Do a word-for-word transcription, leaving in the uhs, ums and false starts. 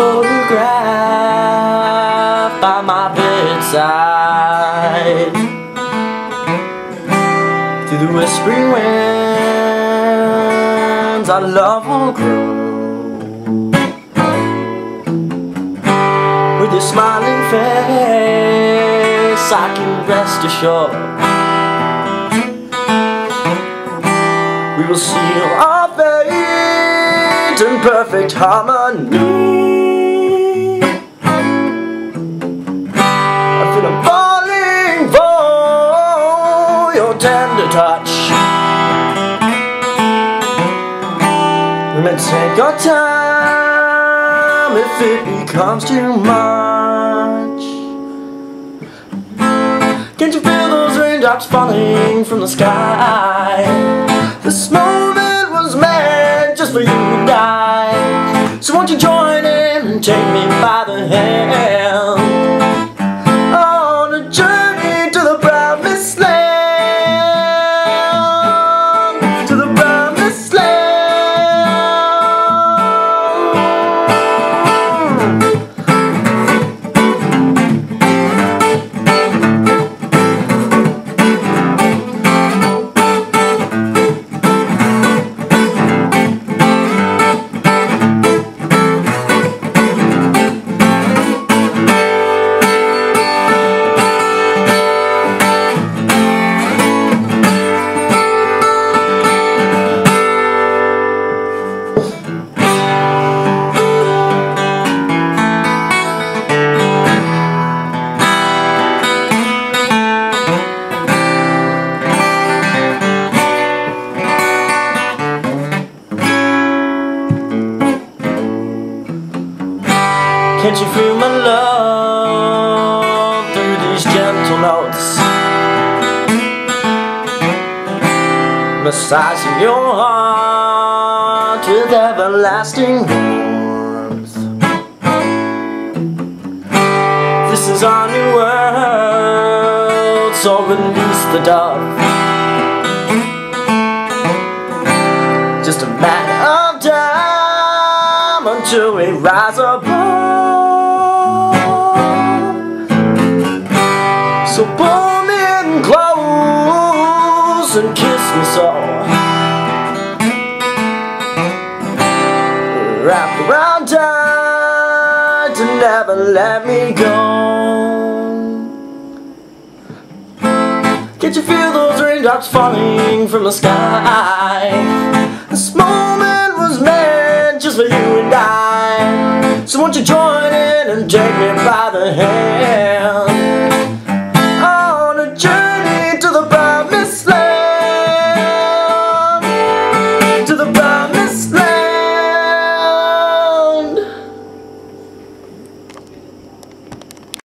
photograph by my bedside. To the whispering winds our love will grow, with a smiling face I can rest assured we will seal our fate in perfect harmony. I feel I'm falling for your tender touch. And take your time if it becomes too much. Can't you feel those raindrops falling from the sky? This moment was meant just for you and I, so won't you join in and take me by the hand on a journey to the promised land, to the promised land. Can't you feel my love through these gentle notes, massaging your heart with everlasting warmth? This is our new world, so release the dove. Just a matter of time until we rise above. So pull me in close and kiss me so, wrap around tight to never let me go. Can't you feel those raindrops falling from the sky? This moment was meant just for you and I, so won't you join in and take me by the hand?